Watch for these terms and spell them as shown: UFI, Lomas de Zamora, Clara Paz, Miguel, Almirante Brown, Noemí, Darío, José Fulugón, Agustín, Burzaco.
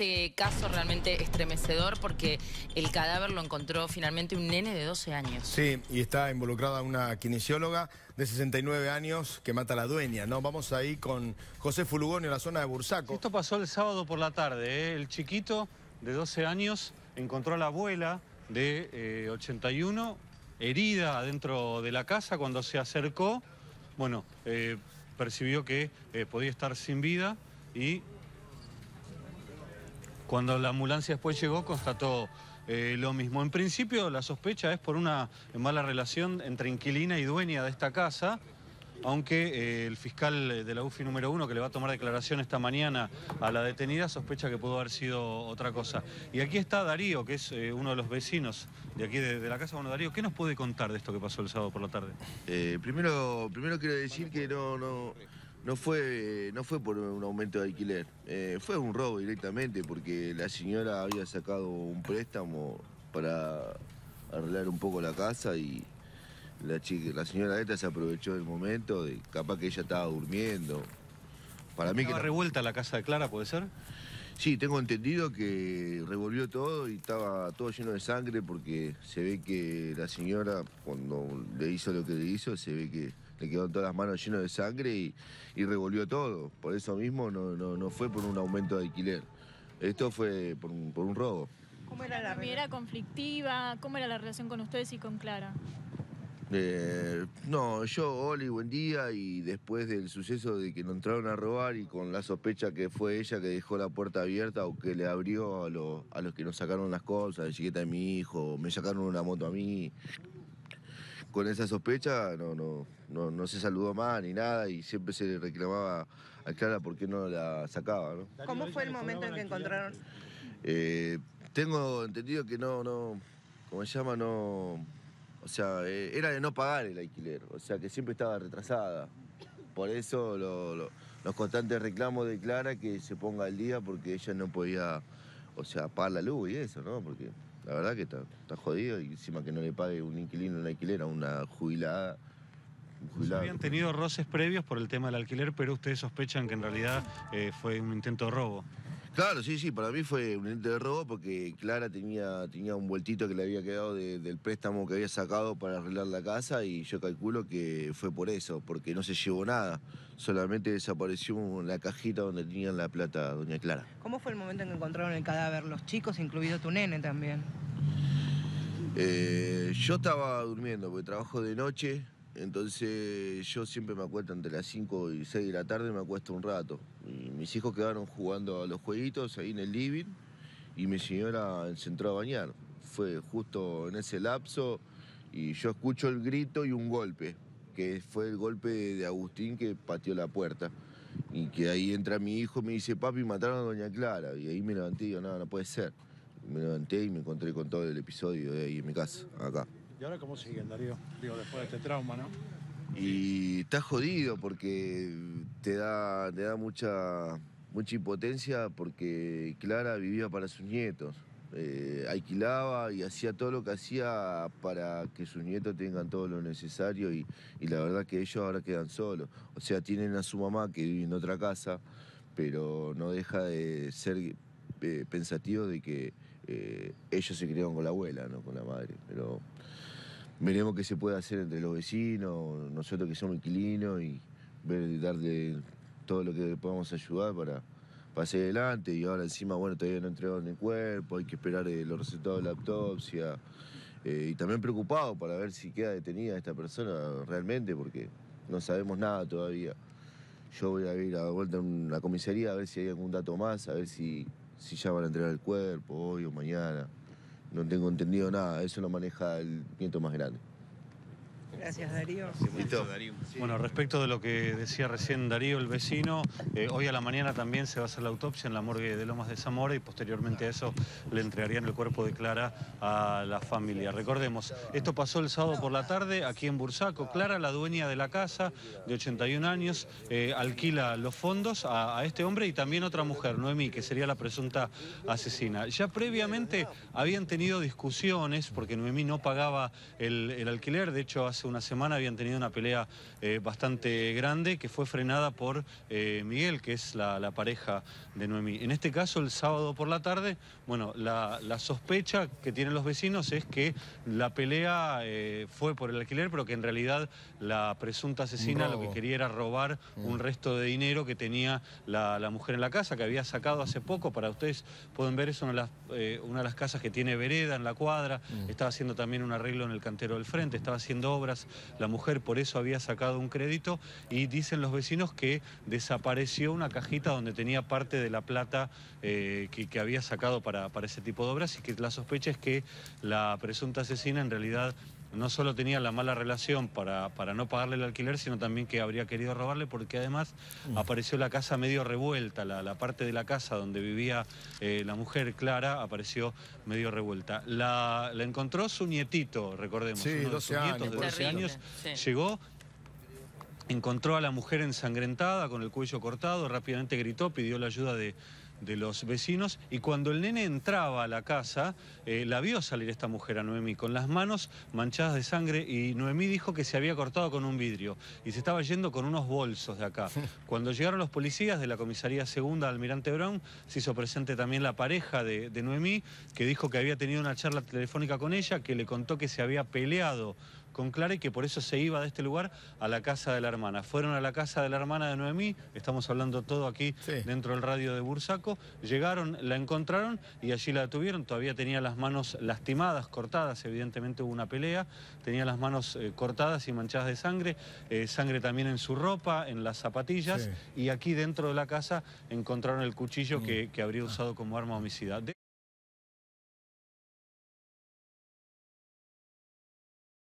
Este caso realmente estremecedor porque el cadáver lo encontró finalmente un nene de 12 años. Sí, y está involucrada una kinesióloga de 69 años que mata a la dueña, ¿no? Vamos ahí con José Fulugón en la zona de Burzaco. Esto pasó el sábado por la tarde, ¿eh? El chiquito de 12 años encontró a la abuela de 81 herida dentro de la casa. Cuando se acercó, bueno, percibió que podía estar sin vida y cuando la ambulancia después llegó constató lo mismo. En principio la sospecha es por una mala relación entre inquilina y dueña de esta casa, aunque el fiscal de la UFI número 1, que le va a tomar declaración esta mañana a la detenida, sospecha que pudo haber sido otra cosa. Y aquí está Darío, que es uno de los vecinos de aquí de la casa. Bueno, Darío, ¿qué nos puede contar de esto que pasó el sábado por la tarde? Primero quiero decir que no fue por un aumento de alquiler, fue un robo directamente, porque la señora había sacado un préstamo para arreglar un poco la casa y la señora esta se aprovechó del momento, de capaz que ella estaba durmiendo. Para mí que estaba revuelta la casa de Clara, ¿puede ser? Sí, tengo entendido que revolvió todo y estaba todo lleno de sangre, porque se ve que la señora, cuando le hizo lo que le hizo, se ve que le quedaron todas las manos llenas de sangre y revolvió todo. Por eso mismo no fue por un aumento de alquiler. Esto fue por un robo. ¿Cómo era la relación? ¿Era conflictiva? ¿Cómo era la relación con ustedes y con Clara? No, yo, Oli, buen día. Y después del suceso de que nos entraron a robar y con la sospecha que fue ella que dejó la puerta abierta o que le abrió a los que nos sacaron las cosas, la chiqueta de mi hijo, me sacaron una moto a mí. Con esa sospecha no se saludó más ni nada y siempre se le reclamaba a Clara por qué no la sacaba, ¿no? ¿Cómo fue el momento en que encontraron? Tengo entendido que era de no pagar el alquiler, o sea que siempre estaba retrasada. Por eso los constantes reclamos de Clara que se ponga al día, porque ella no podía, pagar la luz y eso, ¿no? Porque la verdad que está jodido, y encima que no le pague un inquilino un alquiler a una jubilada. Habían tenido roces previos por el tema del alquiler, pero ustedes sospechan que en realidad fue un intento de robo. Claro, sí, para mí fue un intento de robo, porque Clara tenía un vueltito que le había quedado del préstamo que había sacado para arreglar la casa, y yo calculo que fue por eso, porque no se llevó nada, solamente desapareció la cajita donde tenían la plata doña Clara. ¿Cómo fue el momento en que encontraron el cadáver los chicos, incluido tu nene también? Yo estaba durmiendo, porque trabajo de noche, entonces yo siempre me acuesto entre las 5 y 6 de la tarde, me acuesto un rato. Y mis hijos quedaron jugando a los jueguitos ahí en el living y mi señora se entró a bañar. Fue justo en ese lapso y yo escucho el grito y un golpe, que fue el golpe de Agustín, que pateó la puerta. Y que ahí entra mi hijo y me dice, papi, mataron a doña Clara. Y ahí me levanté y digo, no puede ser. Me levanté y me encontré con todo el episodio de ahí en mi casa, acá. ¿Y ahora cómo siguen, Darío? Digo, después de este trauma, ¿no? Y está jodido porque te da mucha impotencia, porque Clara vivía para sus nietos. Alquilaba y hacía todo lo que hacía para que sus nietos tengan todo lo necesario y la verdad que ellos ahora quedan solos. O sea, tienen a su mamá que vive en otra casa, pero no deja de ser pensativo de que ellos se criaron con la abuela, no con la madre. Pero veremos qué se puede hacer entre los vecinos, nosotros que somos inquilinos, y darle todo lo que le podamos ayudar para seguir adelante. Y ahora encima, bueno, todavía no entregaron el cuerpo, hay que esperar los resultados de la autopsia. Y también preocupado para ver si queda detenida esta persona realmente, porque no sabemos nada todavía. Yo voy a ir a vuelta a una comisaría a ver si hay algún dato más, a ver si ya van a entregar el cuerpo hoy o mañana. No tengo entendido nada, eso lo maneja el nieto más grande. Gracias, Darío. Listo. Bueno, respecto de lo que decía recién Darío, el vecino, hoy a la mañana también se va a hacer la autopsia en la morgue de Lomas de Zamora y posteriormente a eso le entregarían el cuerpo de Clara a la familia. Recordemos, esto pasó el sábado por la tarde aquí en Burzaco. Clara, la dueña de la casa, de 81 años, alquila los fondos a este hombre y también otra mujer, Noemí, que sería la presunta asesina. Ya previamente habían tenido discusiones porque Noemí no pagaba el alquiler, de hecho hace una semana habían tenido una pelea bastante grande que fue frenada por Miguel, que es la pareja de Noemí. En este caso, el sábado por la tarde, bueno, la sospecha que tienen los vecinos es que la pelea fue por el alquiler, pero que en realidad la presunta asesina lo que quería era robar un resto de dinero que tenía la mujer en la casa, que había sacado hace poco. Para ustedes pueden ver, es una de las casas que tiene vereda en la cuadra. Estaba haciendo también un arreglo en el cantero del frente, estaba haciendo obras la mujer, por eso había sacado un crédito, y dicen los vecinos que desapareció una cajita donde tenía parte de la plata que había sacado para ese tipo de obras, y que la sospecha es que la presunta asesina en realidad no solo tenía la mala relación para no pagarle el alquiler, sino también que habría querido robarle, porque además apareció la casa medio revuelta, la parte de la casa donde vivía la mujer, Clara, apareció medio revuelta. La encontró su nietito, recordemos, sí, uno de sus nietos de 12 años, sí. Llegó, encontró a la mujer ensangrentada, con el cuello cortado, rápidamente gritó, pidió la ayuda de los vecinos, y cuando el nene entraba a la casa, la vio salir esta mujer a Noemí con las manos manchadas de sangre, y Noemí dijo que se había cortado con un vidrio y se estaba yendo con unos bolsos de acá. Cuando llegaron los policías de la comisaría segunda Almirante Brown, se hizo presente también la pareja de Noemí, que dijo que había tenido una charla telefónica con ella, que le contó que se había peleado con Clara y que por eso se iba de este lugar a la casa de la hermana. Fueron a la casa de la hermana de Noemí, estamos hablando todo aquí dentro del radio de Burzaco, llegaron, la encontraron y allí la detuvieron. Todavía tenía las manos lastimadas, cortadas, evidentemente hubo una pelea, tenía las manos cortadas y manchadas de sangre, sangre también en su ropa, en las zapatillas, y aquí dentro de la casa encontraron el cuchillo que habría usado como arma homicida.